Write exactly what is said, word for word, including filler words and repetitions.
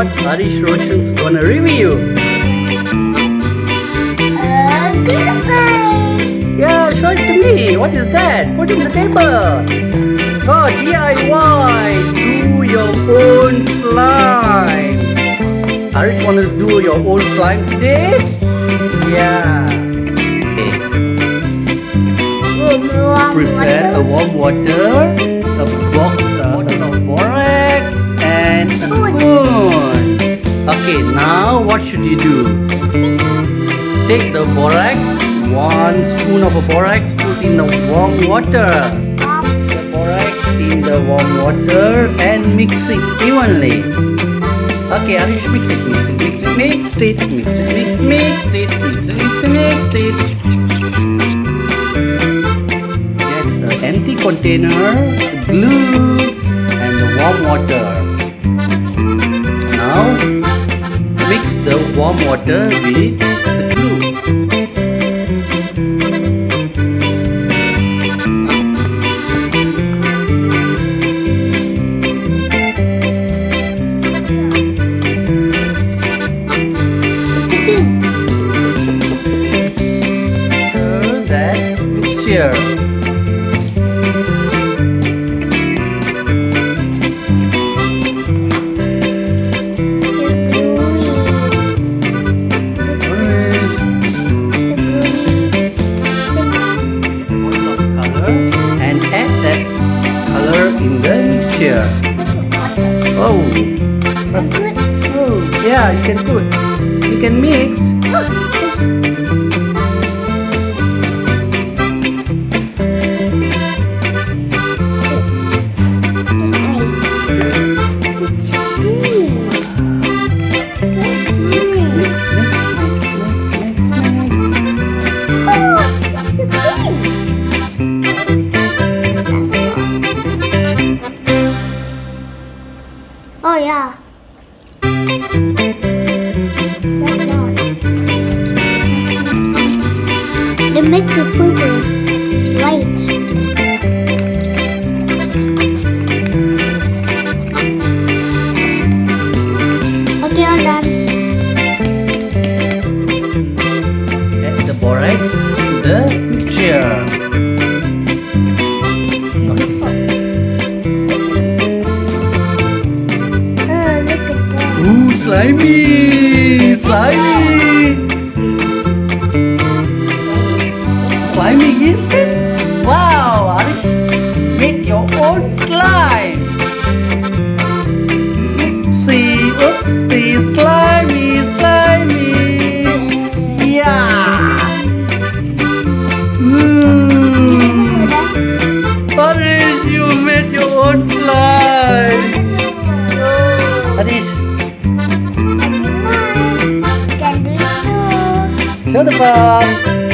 what Arish Roshan's gonna review. A girlfriend. Yeah, show it to me. What is that? Put it on the table. Oh, D I Y. Do your own slime. Arish wanna do your own slime today? Yeah. Okay. Prepare a warm water, a box of borax, and a spoon. Okay, now what should you do? Take the borax, one spoon of a borax, put in the warm water. The borax in the warm water and mix it evenly. Okay, Arish, mix it, mix it, mix it, mix it, mix it, mix it, mix it, mix it, mix it, mix it, mix it. Get the empty container, glue, and the warm water. Now mix the warm water with the glue. Stir that mixture. And add that color in the mixture. Oh, that's good. Oh, yeah, you can do it. You can mix. Oh yeah. They make the poo poo light. Okay, I'm done. That's the borax in the mixture. Slimy! Slimy! Slimy is it? Wow, Arish! Make your own slime! Oopsie, oopsie, slimy, slimy! Yeah! Mmm! Arish, you made your own slime! Arish! Show the box.